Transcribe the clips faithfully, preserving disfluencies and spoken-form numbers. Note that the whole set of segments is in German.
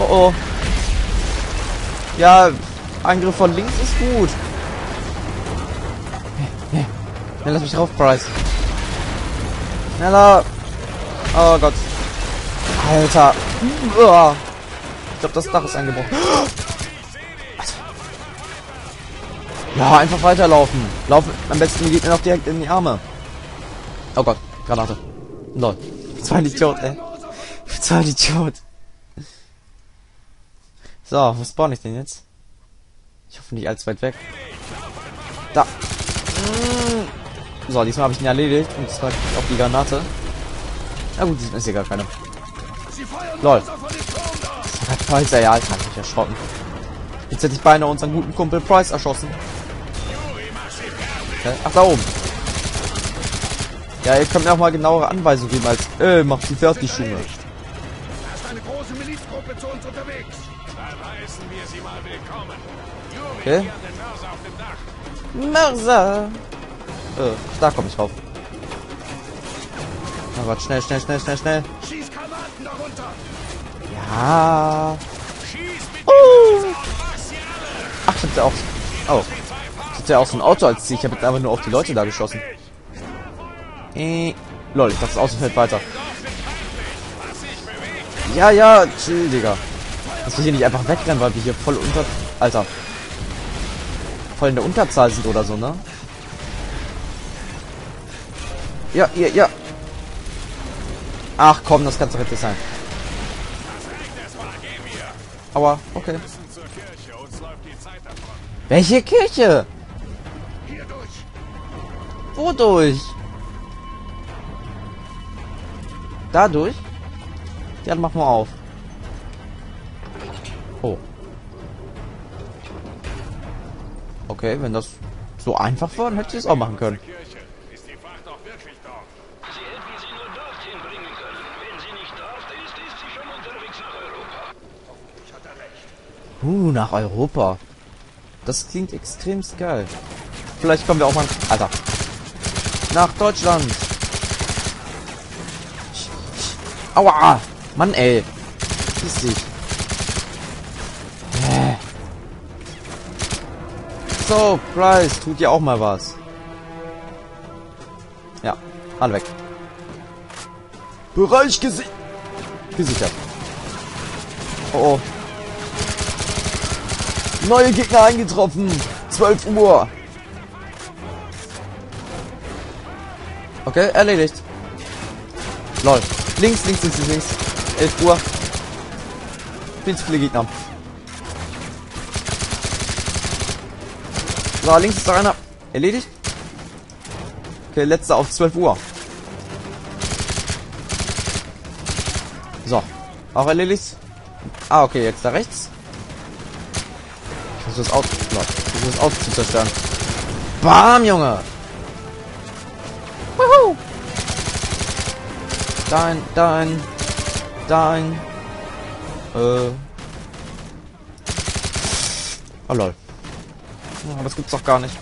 Oh oh. Ja, Angriff von links ist gut. Ja, lass mich drauf, Price. Schneller. Oh Gott. Alter. Ich glaube, das Dach ist eingebrochen. Ja, einfach weiterlaufen. Laufen. Am besten geht mir noch direkt in die Arme. Oh Gott. Granate. Lol. Das war ein Idiot, ey. Das war ein Idiot. So, wo spawn ich denn jetzt? Ich hoffe nicht allzu weit weg. Da. So, diesmal habe ich ihn erledigt. Und zwar krieg ich auch die Granate. Na gut, diesmal ist hier gar keine. Lol. Das hat Price, ja, ich hab mich erschrocken. Jetzt hätte ich beinahe unseren guten Kumpel Price erschossen. Okay. Ach, da oben. Ja, ihr könnt mir auch mal genauere Anweisungen geben als, äh, mach die fertig, Schuhe. Okay. Mörser! Äh, da komme ich drauf. Oh Gott, schnell, schnell, schnell, schnell, schnell. Ja. Uh. Ach, ich hab ja auch. Oh. Ich hab ja auch so ein Auto als Ziel. Ich habe jetzt einfach nur auf die Leute da geschossen. Äh. Lol, ich dachte, das Auto fällt weiter. Ja, ja, chill, Digga. Dass wir hier nicht einfach wegrennen, weil wir hier voll unter. Alter. Voll in der Unterzahl sind oder so, ne? Ja, ja, ja. Ach komm, das kann's doch richtig sein. Aua, okay. Welche Kirche? Wodurch? Dadurch? Ja, dann machen wir auf. Oh. Okay, wenn das so einfach war, dann hätte ich es auch machen können. Uh, nach Europa. Das klingt extrem geil. Vielleicht kommen wir auch mal... Alter. Nach Deutschland. Aua. Mann, ey. Schieß dich. Äh. So, Price. Tut ja auch mal was. Ja. Alle weg. Bereich gesi gesichert. Oh, oh. Neue Gegner eingetroffen. zwölf Uhr. Okay, erledigt. Lol. Links, links, links, links. elf Uhr. Viel zu viele Gegner. So, links ist da einer. Erledigt. Okay, letzter auf zwölf Uhr. So. Auch erledigt. Ah, okay, jetzt da rechts. Das Auto, das Auto zu zerstören. Bam, Junge! Wuhu! Dein, dein, dein. Äh. Oh lol. Aber das gibt's doch gar nicht.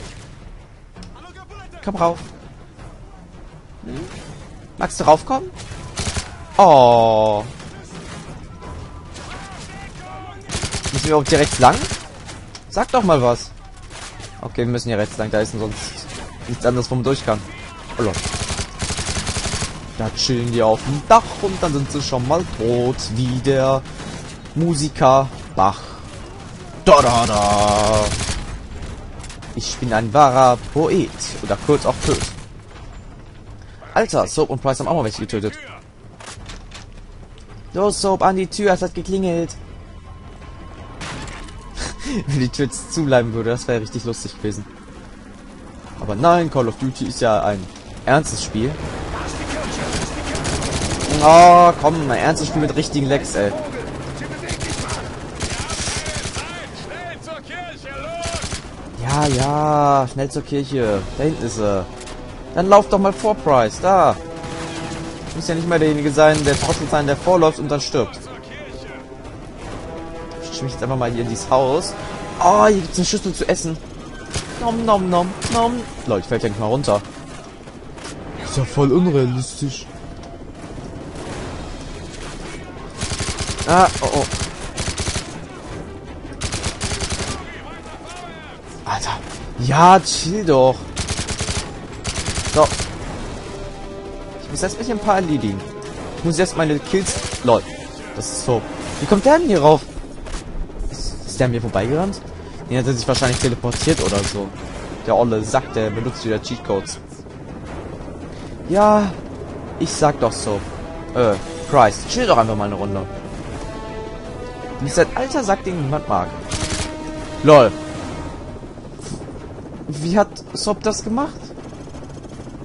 Komm rauf. Hm? Magst du raufkommen? Oh. Müssen wir auch direkt lang? Sag doch mal was. Okay, wir müssen hier rechts lang. Da ist sonst nichts anderes, wo man durch kann. Oh Lord. Da chillen die auf dem Dach und dann sind sie schon mal tot. Wie der Musiker Bach. Da, da, da. Ich bin ein wahrer Poet. Oder kurz auch Poet. Alter, Soap und Price haben auch mal welche getötet. Los, Soap, an die Tür. Es hat geklingelt. Wenn die Tür jetzt zubleiben würde, das wäre richtig lustig gewesen. Aber nein, Call of Duty ist ja ein ernstes Spiel. Oh, komm, ein ernstes Spiel mit richtigen Lags, ey. Ja, ja, schnell zur Kirche. Da hinten ist er. Dann lauf doch mal vor, Price, da. Du musst ja nicht mehr derjenige sein, der Trottel sein, der vorläuft und dann stirbt. Ich mich jetzt einfach mal hier in dieses Haus. Oh, hier gibt es eine Schüssel zu essen. Nom, nom, nom, nom. Leute, fällt ja nicht mal runter. Ist ja voll unrealistisch. Ah, oh, oh. Ja, chill doch. So. Ich muss erst ein paar erledigen. Ich muss erst meine Kills... Lol. Das ist so. Wie kommt der denn hier rauf? Ist, ist der an mir vorbeigerannt? Den hat er sich wahrscheinlich teleportiert oder so. Der olle Sack, der benutzt wieder Cheatcodes. Ja, ich sag doch so. Äh, Price, chill doch einfach mal eine Runde. Und ist ein alter Sack, den niemand mag. Lol. Wie hat Soap das gemacht?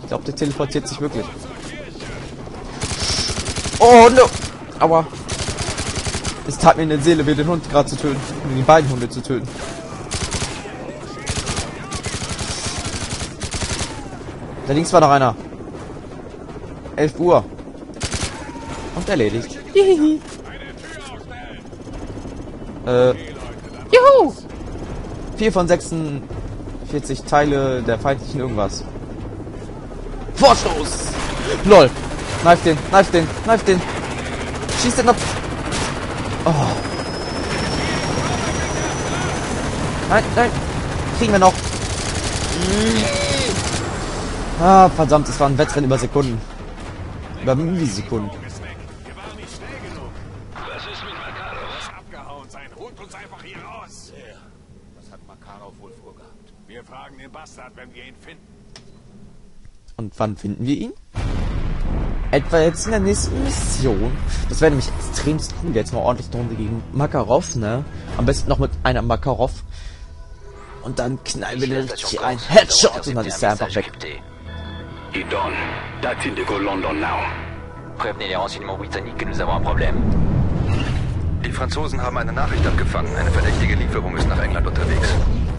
Ich glaube, der teleportiert sich wirklich. Oh, no. Aua. Es tat mir in der Seele weh, den Hund gerade zu töten. Und die beiden Hunde zu töten. Da links war noch einer. elf Uhr. Und erledigt. Hihihi. Äh. Juhu! vier von sechsundvierzig Teile der feindlichen irgendwas. Vorstoß! Lol. Knife den, knife den, knife den. Schieß den ab. Oh. Nein, nein. Kriegen wir noch. Ah, verdammt, es war ein Wettrennen über Sekunden. Über Millisekunden. Was ist mit Makarov? Abgehauen sein, holt uns einfach hier raus. Was hat Makarov wohl vorgehabt? Wir fragen den Bastard, wenn wir ihn finden. Und wann finden wir ihn? Etwa jetzt in der nächsten Mission. Das wäre nämlich extrem cool. Jetzt mal ordentlich eine Runde gegen Makarov, ne? Am besten noch mit einer Makarov. Und dann knallen wir hier ein Headshot und dann ist er einfach weg. Idon, datin de go London now. Prévenez les renseignements britanniques que nous avons un problème. Die Franzosen haben eine Nachricht abgefangen. Eine verdächtige Lieferung ist nach England unterwegs.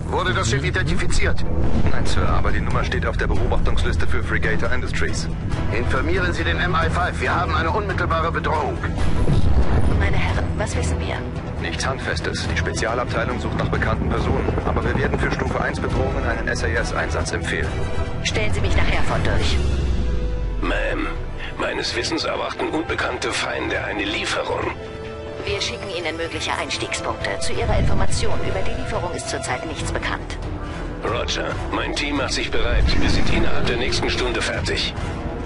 Wurde das Schiff identifiziert? Nein, Sir, aber die Nummer steht auf der Beobachtungsliste für Frigate Industries. Informieren Sie den M I fünf. Wir haben eine unmittelbare Bedrohung. Meine Herren, was wissen wir? Nichts Handfestes. Die Spezialabteilung sucht nach bekannten Personen. Aber wir werden für Stufe eins Bedrohungen einen S A S-Einsatz empfehlen. Stellen Sie mich nachher von durch. Ma'am, meines Wissens erwarten unbekannte Feinde eine Lieferung. Wir schicken Ihnen mögliche Einstiegspunkte. Zu Ihrer Information, über die Lieferung ist zurzeit nichts bekannt. Roger, mein Team macht sich bereit. Wir sind innerhalb der nächsten Stunde fertig.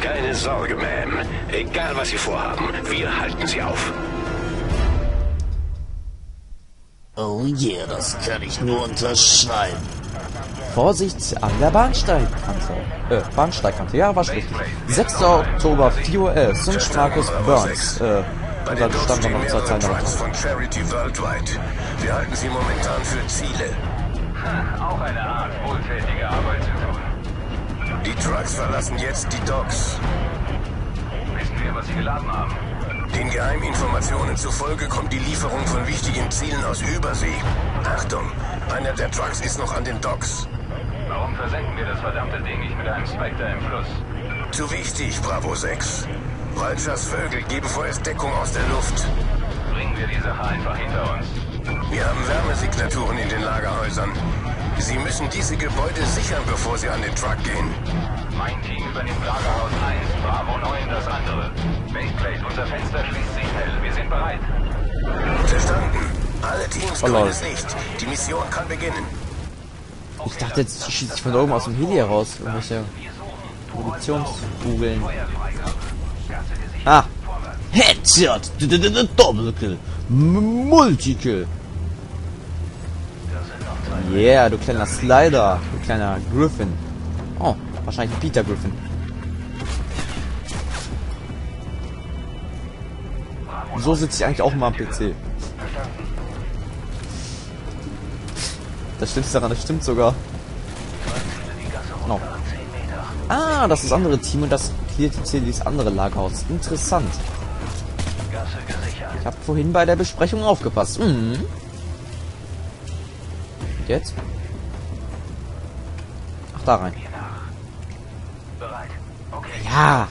Keine Sorge, Ma'am. Egal, was Sie vorhaben, wir halten Sie auf. Oh je, yeah, das kann ich nur unterschreiben. Vorsicht an der Bahnsteigkante. Äh, Bahnsteigkante, ja, war richtig. sechster Oktober, vier Uhr elf, Saint Markus Burns. Äh, bei den Durchgängen von Price von Charity Worldwide. Wir halten sie momentan für Ziele. Auch eine Art wohltätige Arbeit zu tun. Die Trucks verlassen jetzt die Docks. Wissen wir, was sie geladen haben? Den Geheiminformationen zufolge kommt die Lieferung von wichtigen Zielen aus Übersee. Achtung, einer der Trucks ist noch an den Docks. Warum versenken wir das verdammte Ding nicht mit einem Spectre im Fluss? Zu wichtig, Bravo sechs. Walchers Vögel geben vorerst Deckung aus der Luft. Bringen wir die Sache einfach hinter uns. Wir haben Wärmesignaturen in den Lagerhäusern. Sie müssen diese Gebäude sichern, bevor sie an den Truck gehen. Mein Team übernimmt Lagerhaus eins, Bravo neun das andere. Baseplate, unser Fenster schließt sich schnell. Wir sind bereit. Verstanden. Alle Teams können es nicht. Die Mission kann beginnen. Ich dachte, jetzt schießt sich von oben aus dem Heli heraus. Irgendwelche Produktionskugeln. Ah, Headshot, Doppelkill, Multikill. Yeah, du kleiner Slider, du kleiner Griffin. Oh, wahrscheinlich Peter Griffin. So sitze ich eigentlich auch mal am P C. Das Schlimmste daran, das stimmt sogar. No. Ah, das ist das andere Team und das... Hier dieses andere Lagerhaus. Interessant. Ich habe vorhin bei der Besprechung aufgepasst. Mhm. Und jetzt? Ach, da rein. Ja.